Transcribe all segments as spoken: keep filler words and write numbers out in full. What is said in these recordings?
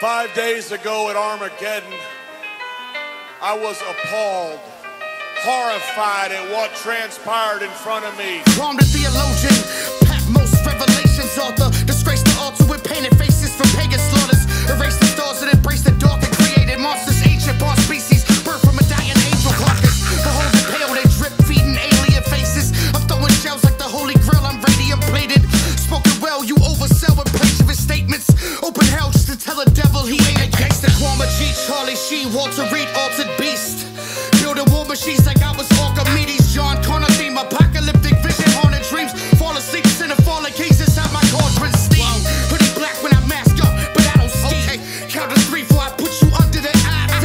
Five days ago at Armageddon, I was appalled, horrified at what transpired in front of me. Palm the theologian, Patmos Revelations author, disgrace the altar with painted faces from pagan slaughters, erase the stars and embrace the dark and created monsters, ancient boss species, birth from a dying angel carcass. The whole pale, they drip feeding alien faces. I'm throwing shells like the Holy Grail, I'm radium plated. Spoken well, you oversell with plagiarist statements. Open hell just to tell the devil he ain't a gangster. Kwame G, Charlie Sheen, Walter Reed, altered beast. Building war machines like I was Archimedes. John Connor theme, apocalyptic vision, haunted dreams. Fall asleep, sin and fallen keys inside my cauldron steam. Wow. Pretty black when I mask up, but I don't see. Okay, count to three before I put you under the I V.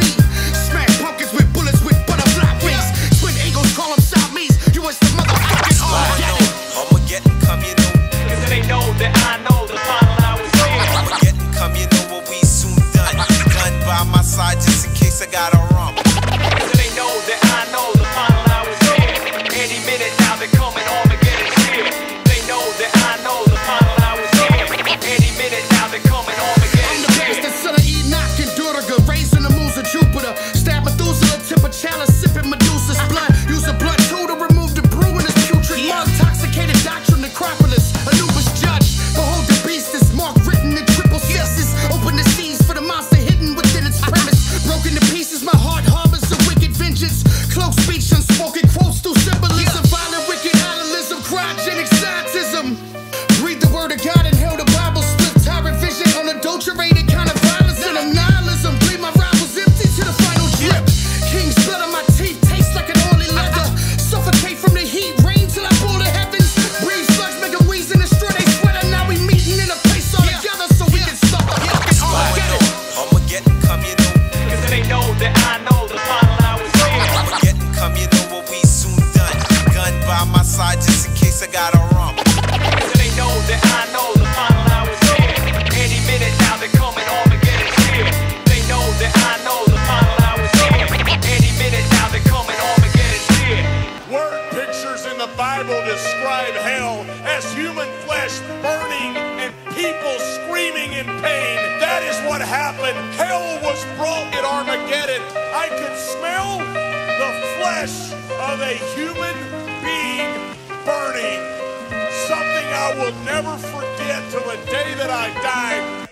Smash pumpkins with bullets with butterfly wings. Twin eagles call them Siamese. You was the motherfucking Armageddon. Armageddon come, you know. Cause they know that I know the final I was here. Armageddon come, you know what we soon done. Gun by my side just in case I got a rump. Never forget till the day that I die.